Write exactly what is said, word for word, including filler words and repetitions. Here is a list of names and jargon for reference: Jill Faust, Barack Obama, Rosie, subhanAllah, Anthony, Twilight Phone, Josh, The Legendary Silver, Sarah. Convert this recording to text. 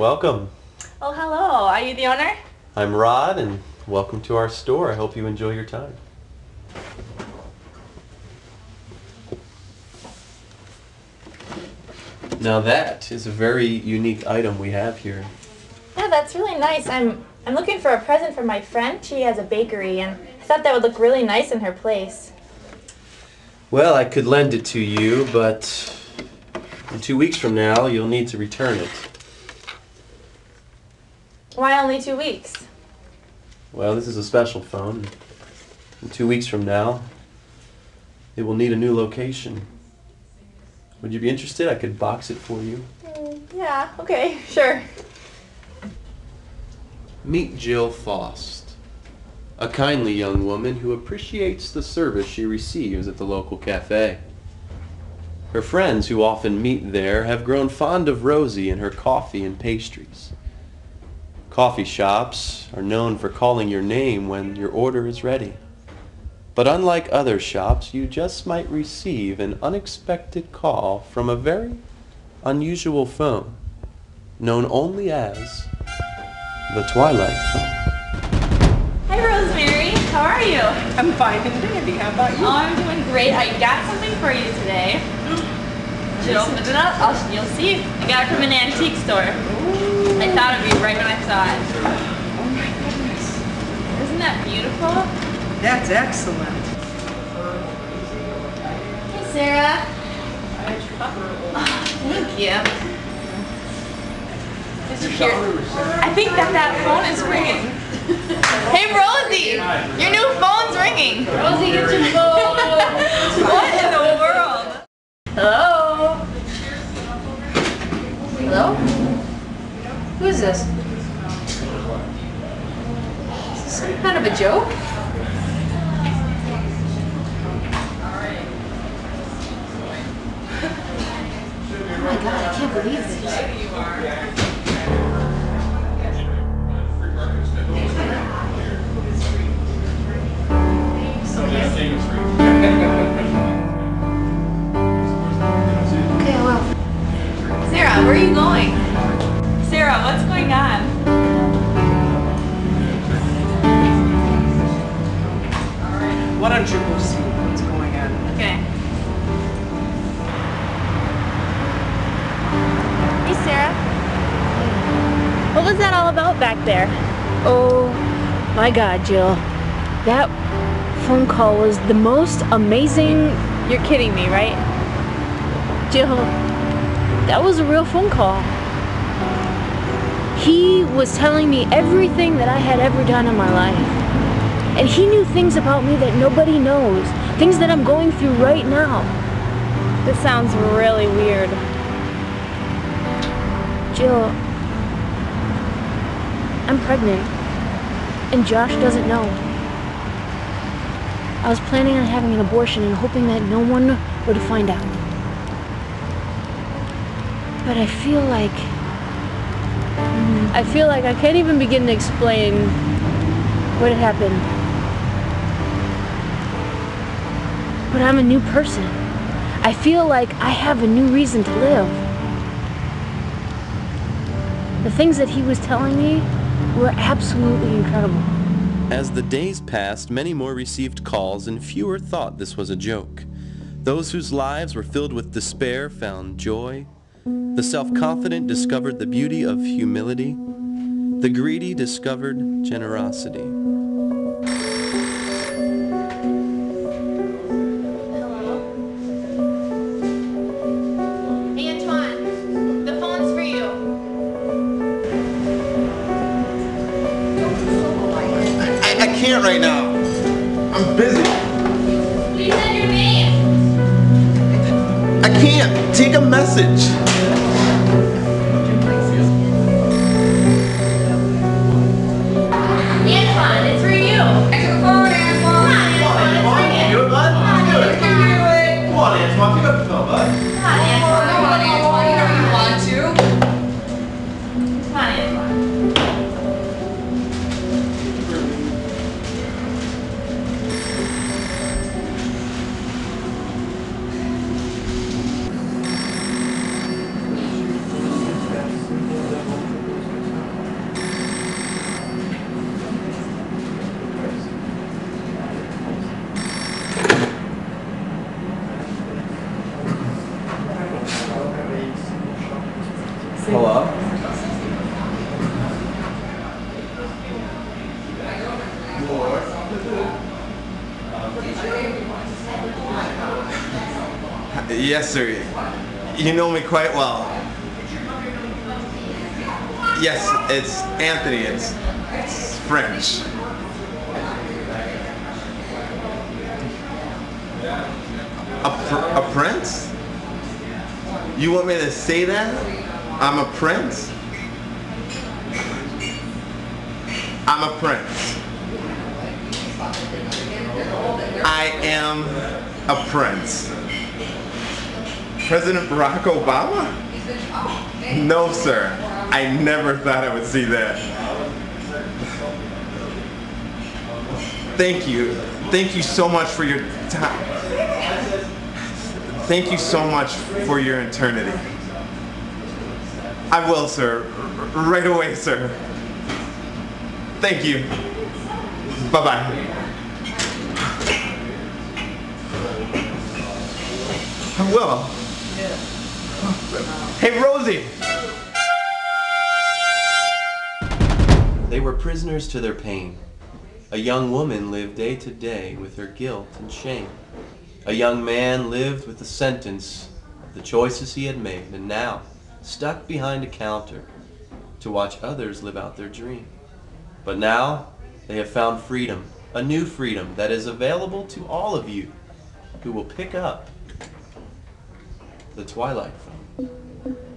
Welcome. Oh, hello. Are you the owner? I'm Rod, and welcome to our store. I hope you enjoy your time. Now that is a very unique item we have here. Yeah, that's really nice. I'm I'm looking for a present for my friend. She has a bakery, and I thought that would look really nice in her place. Well, I could lend it to you, but in two weeks from now, you'll need to return it. Why only two weeks? Well, this is a special phone. In two weeks from now, it will need a new location. Would you be interested? I could box it for you. Mm, yeah, okay, sure. Meet Jill Faust, a kindly young woman who appreciates the service she receives at the local cafe. Her friends who often meet there have grown fond of Rosie and her coffee and pastries. Coffee shops are known for calling your name when your order is ready. But unlike other shops, you just might receive an unexpected call from a very unusual phone, known only as the Twilight Phone. Hi, Rosemary. How are you? I'm fine and dandy. How about you? Oh, I'm doing great. I got something for you today. Should open it up. I'll, you'll see. I got it from an antique store. Ooh. I thought of you right when I saw it. Oh my goodness! Isn't that beautiful? That's excellent. Hey, Sarah. Oh, thank you. Did you hear? I think that that phone is ringing. Hey, Rosie. Your new phone's ringing. Rosie, get your phone. What in the world? Hello? Hello? Who is this? Is this some kind of a joke? Oh my God, I can't believe this. Okay, well. Sarah, where are you going? Sarah, what's going on? Why don't you go see what's going on? Okay. Sarah? What was that all about back there? Oh my God, Jill. That phone call was the most amazing... You're kidding me, right? Jill, that was a real phone call. He was telling me everything that I had ever done in my life. And he knew things about me that nobody knows. Things that I'm going through right now. This sounds really weird. Jill, I'm pregnant, and Josh doesn't know. I was planning on having an abortion and hoping that no one would find out. But I feel like... I feel like I can't even begin to explain what had happened. But I'm a new person. I feel like I have a new reason to live. The things that he was telling me were absolutely incredible. As the days passed, many more received calls and fewer thought this was a joke. Those whose lives were filled with despair found joy. The self-confident discovered the beauty of humility. The greedy discovered generosity. Right now. I'm busy. You said your name. I can't. Take a message. Antoine, it's for you. I took a phone, Antoine. Come on, Antoine. It's ringing. Come on, Antoine. You can do it. Come on, Antoine. Pick up the phone, bud. Come on, Antoine. Come on, Antoine. You know you want to. Come on, Antoine. Yes, sir. You know me quite well. Yes, it's Anthony. It's, it's French. A, pr a prince? You want me to say that? I'm a prince? I'm a prince. I am a prince. President Barack Obama? No, sir. I never thought I would see that. Thank you. Thank you so much for your time. Thank you so much for your eternity. I will, sir. Right away, sir. Thank you. Bye-bye. I will. Hey, Rosie! They were prisoners to their pain. A young woman lived day to day with her guilt and shame. A young man lived with the sentence of the choices he had made, and now stuck behind a counter to watch others live out their dream. But now they have found freedom, a new freedom that is available to all of you who will pick up the Twilight Phone.